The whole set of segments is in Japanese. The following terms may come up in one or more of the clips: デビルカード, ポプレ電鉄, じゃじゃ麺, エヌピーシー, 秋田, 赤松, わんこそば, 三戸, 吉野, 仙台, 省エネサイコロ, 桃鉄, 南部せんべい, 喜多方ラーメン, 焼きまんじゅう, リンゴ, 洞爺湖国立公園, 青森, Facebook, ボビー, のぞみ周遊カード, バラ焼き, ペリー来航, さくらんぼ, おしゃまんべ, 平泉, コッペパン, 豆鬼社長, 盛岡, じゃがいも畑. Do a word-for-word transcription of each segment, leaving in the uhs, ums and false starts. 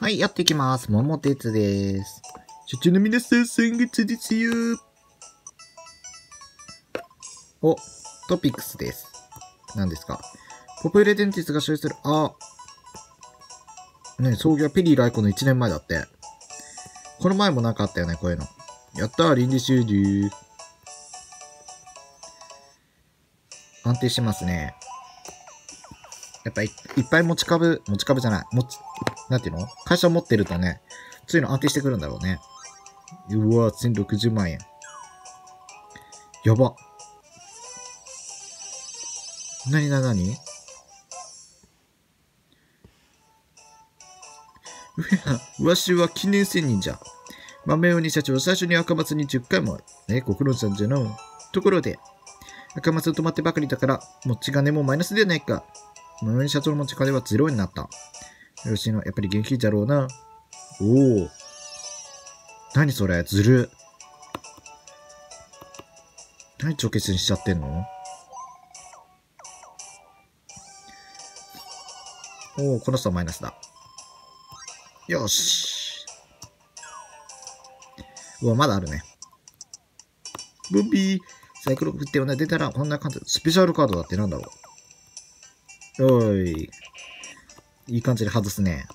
はい、やっていきます。桃鉄です。社長の皆さん、さんがつですよ。お、トピックスです。何ですか？ポプレ電鉄が所有する、あ、ね、創業はペリー来航のいちねんまえだって。この前もなんかあったよね、こういうの。やったー、臨時収入。安定してますね。やっぱい、いっぱい持ち株、持ち株じゃない。持ち、なんていうの？会社を持ってるとね、そういうの安定してくるんだろうね。うわぁ、せんろくじゅうまんえん。やば。なになになに？わしは記念千人じゃ。豆鬼社長、最初に赤松にじゅっかいも。ね、ご苦労さんじゃの。ところで、赤松を止まってばかりだから、持ち金もマイナスではないか。豆鬼社長の持ち金はゼロになった。吉野、やっぱり元気じゃろうな。おお。何それ、ずる。何帳消しにしちゃってんの？おお、この人はマイナスだ。よし。うわ、まだあるね。ボビー、サイクロ振っても出たらこんな感じ。スペシャルカードだってなんだろう。おーい。いい感じで外すね。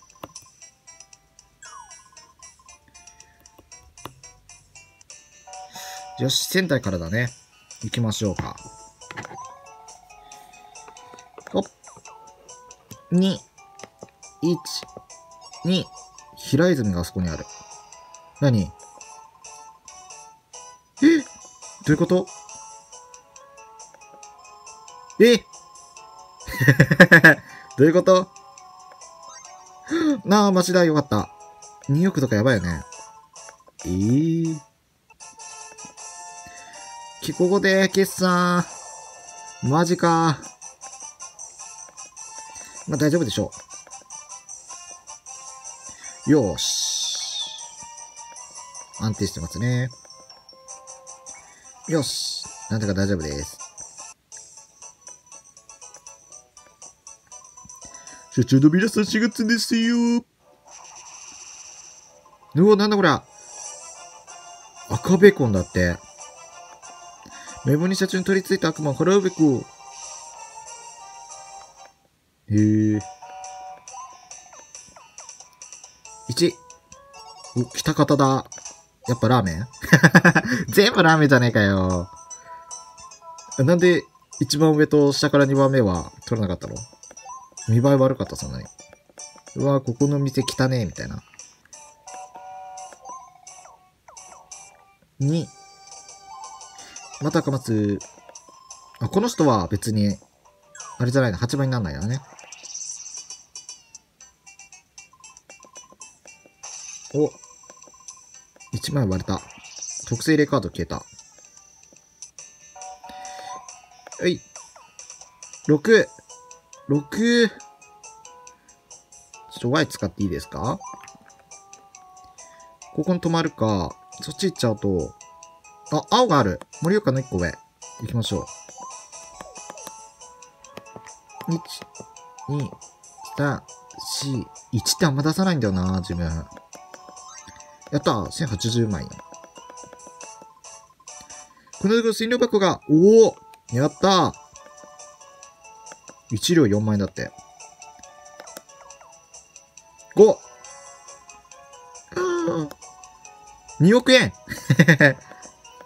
よし、仙台からだね。行きましょうか。おっ。に、いち、に、平泉があそこにある。何？え？どういうこと？え？どういうこと？なあ、マジだ、よかった。におくとかやばいよね。ええー。帰国で、決算。マジか。まあ大丈夫でしょう。よーし。安定してますね。よし。なんとか大丈夫です。社長の皆さんしがつですよ。うお、なんだこれ。赤ベーコンだって。メモに社長に取り付いた悪魔を払うべく。へえ。いち。お、北方だ。やっぱラーメン全部ラーメンじゃねえかよ。なんで一番上と下からにばんめは取らなかったの？見栄え悪かった、そんなに。うわ、ここの店汚ねえ、みたいな。に。また赤松。あ、この人は別に、あれじゃないの、はちばんになんないよね。お、いちまい割れた。特性入れカード消えた。えい。ろく。ろく。ちょっと Y 使っていいですか？ここに止まるか。そっち行っちゃうと。あ、青がある。盛岡のいっこ上。行きましょう。いち、に、さん、よん、いちってあんま出さないんだよな、自分。やったー !せんはちじゅうまんえん。このところ、診療箱が、おおやったー !いち 両よんまんえんだって。ご！ におくえん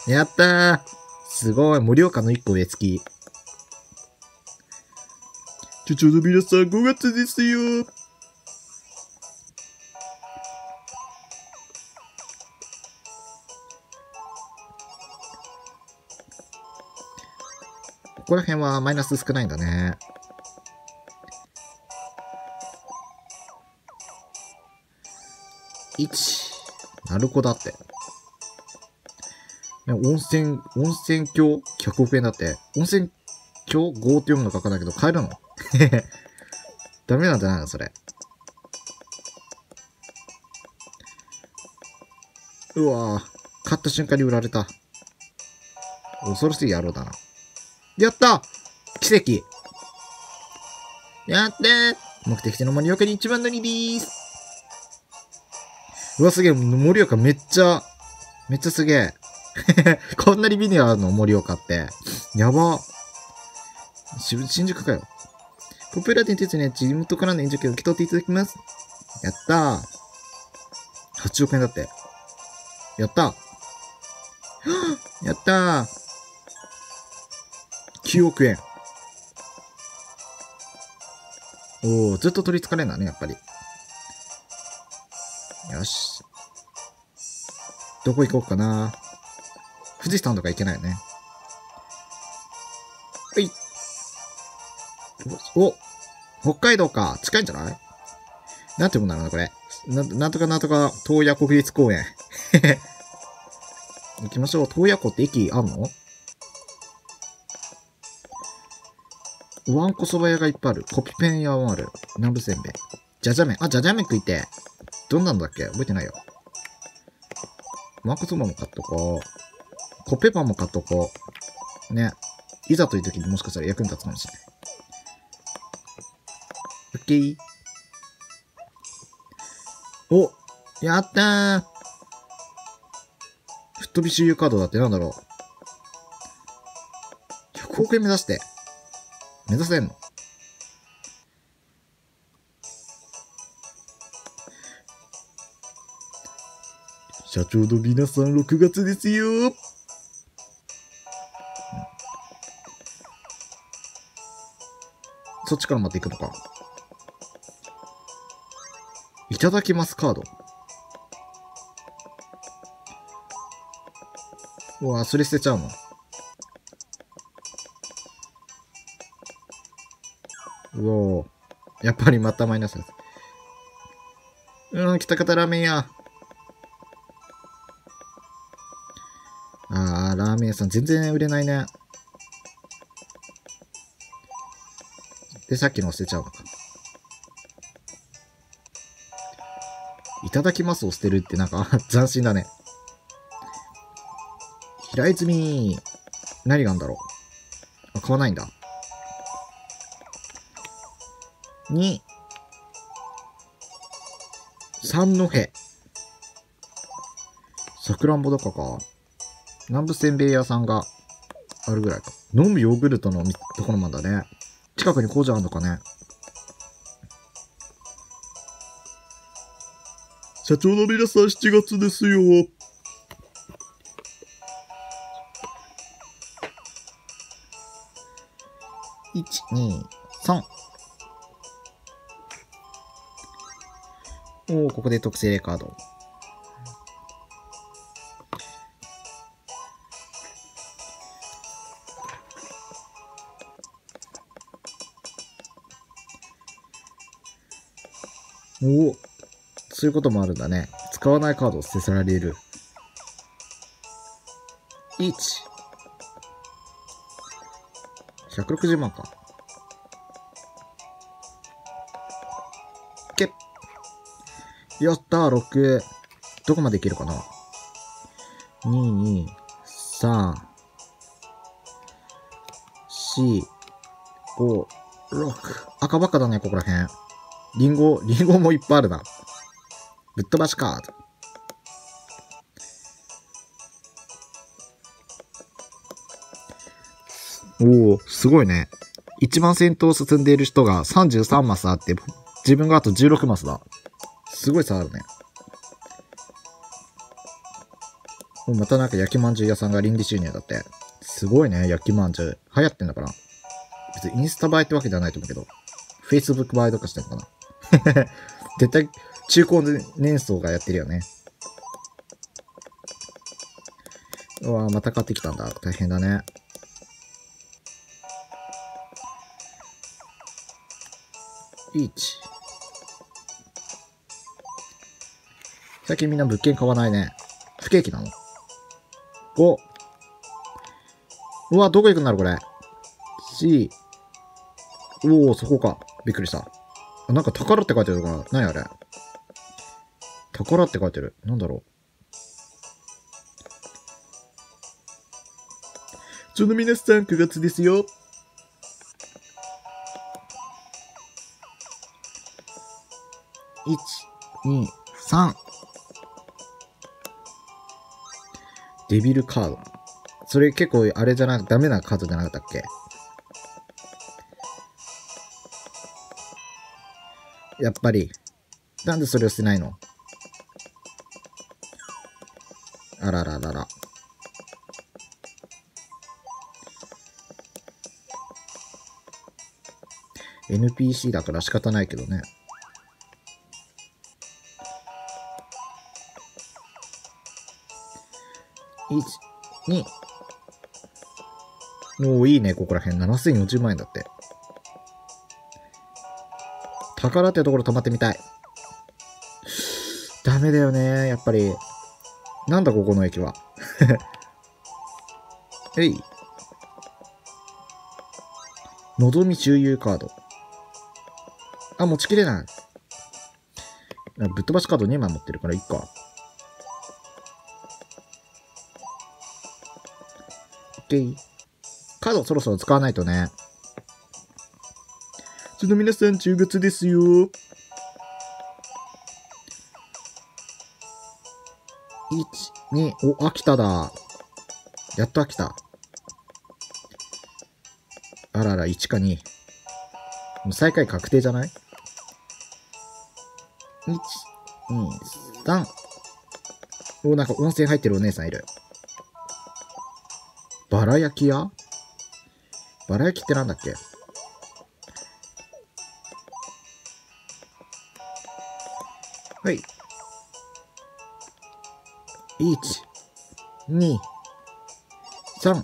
やったー、すごい、盛岡のいっこ上付き。ちょちょの皆さん、ごがつですよー。ここら辺はマイナス少ないんだね。いち。なるこだって。温泉、温泉郷 ?ひゃくおくえんだって。温泉郷 ?ご って読むの書かないけど、買えるのダメなんじゃないのそれ。うわぁ。買った瞬間に売られた。恐ろしい野郎だな。やった奇跡やったー、目的地の盛岡にいちばん乗りでーす。うわ、すげえ。盛岡めっちゃ、めっちゃすげえ。こんなにビニアあるの盛岡って。やば。新宿かよ。ポピュラー店鉄には地元からの援助金を受け取っていただきます。やったー。はちおくえんだって。やったー。やったー。きゅうおくえん。おー、ずっと取り憑かれんだね、やっぱり。よし。どこ行こうかな。富士山とか行けないよね。はい。お、北海道か。近いんじゃない？なんてもんなのこれ。な、なんとかなんとか、洞爺湖国立公園。行きましょう。洞爺湖って駅あんの？わんこそば屋がいっぱいある。コピペン屋もある。南部せんべい。じゃじゃ麺。あ、じゃじゃ麺食いて。どんなんだっけ？覚えてないよ。わんこそばも買っとこう。コッペパンも買っとこう。ね。いざという時にもしかしたら役に立つかもしれない。オッケー。お、やったー。吹っ飛び周遊カードだってなんだろう。ひゃくおくえん目指して。目指せんの？社長の皆さんろくがつですよー。そっちからまた行くのか。いただきますカード。うわ、それ捨てちゃうの。うおー、やっぱりまたマイナス。うん、喜多方ラーメン屋。あー、ラーメン屋さん全然売れないね。で、さっきの捨てちゃうのか。いただきますを捨てるってなんか斬新だね。平泉、何があんだろう。あ、買わないんだ。に、三戸。さくらんぼとかか。南部せんべい屋さんがあるぐらいか。飲むヨーグルトのところまだね。近くに工場あるのかね。社長の皆さんしちがつですよ。いち、に、さん。おお、ここで特製レカード。おお、そういうこともあるんだね。使わないカードを捨て去られる。いち。ひゃくろくじゅうまんか。けっ。やったー、ろく。どこまでいけるかな？ に、に、さん、よん、ご、ろく。赤ばっかだね、ここらへん。リンゴ、リンゴもいっぱいあるな。ぶっ飛ばしカード。おお、すごいね。一番先頭を進んでいる人がさんじゅうさんマスあって、自分があとじゅうろくマスだ。すごい差あるね。またなんか焼きまんじゅう屋さんが臨時収入だって。すごいね、焼きまんじゅう。流行ってんだから。別にインスタ映えってわけではないと思うけど、Facebook 映えとかしてんのかな。絶対、中高年層がやってるよね。うわぁ、また買ってきたんだ。大変だね。いち。最近みんな物件買わないね。不景気なの。ご。うわぁ、どこ行くんだろう、これ。よん。おお、そこか。びっくりした。なんか宝って書いてるのかな？何あれ？宝って書いてる。なんだろう。ちょうど皆さんくがつですよ。いち、に、さん。デビルカード。それ結構あれじゃな、ダメなカードじゃなかったっけ？やっぱり。なんでそれを捨てないの？あらららら。エヌピーシー だから仕方ないけどね。いち、に。おー、いいね、ここら辺。ななせんよんじゅうまんえんだって。宝ってところ泊まってみたい。ダメだよね、やっぱり。なんだ、ここの駅は。えい。のぞみ周遊カード。あ、持ちきれない。ぶっ飛ばしカードにまい持ってるからいっか。OK。カードそろそろ使わないとね。ちょっと皆さん、じゅうがつですよ。いち、に、お、秋田だ。やっと秋田。あらら、いちかに。もう最下位確定じゃない ?いち、に、さん。お、なんか温泉入ってるお姉さんいる。バラ焼き屋？バラ焼きってなんだっけ？はい。いち、に、さん。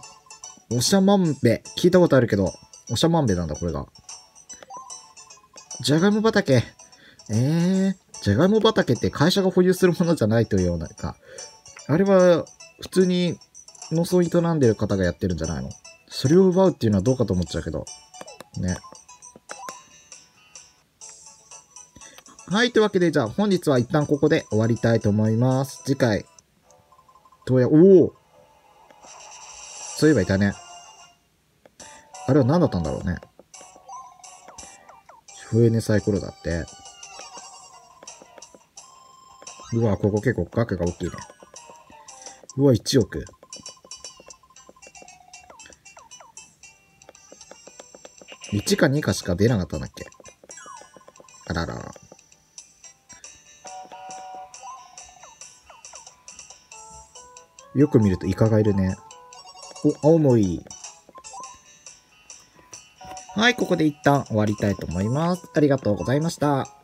おしゃまんべ。聞いたことあるけど、おしゃまんべなんだ、これが。じゃがいも畑。えー、じゃがいも畑って会社が保有するものじゃないというようなか。あれは、普通に農村営んでる方がやってるんじゃないの？それを奪うっていうのはどうかと思っちゃうけど。ね。はい、というわけで、じゃあ本日は一旦ここで終わりたいと思います。次回、どうや、おお！そういえばいたね。あれは何だったんだろうね。省エネサイコロだって。うわ、ここ結構額が大きいね。うわ、いちおく。いちかにかしか出なかったんだっけ。あららら。よく見るとイカがいるね。お、青森。はい、ここで一旦終わりたいと思います。ありがとうございました。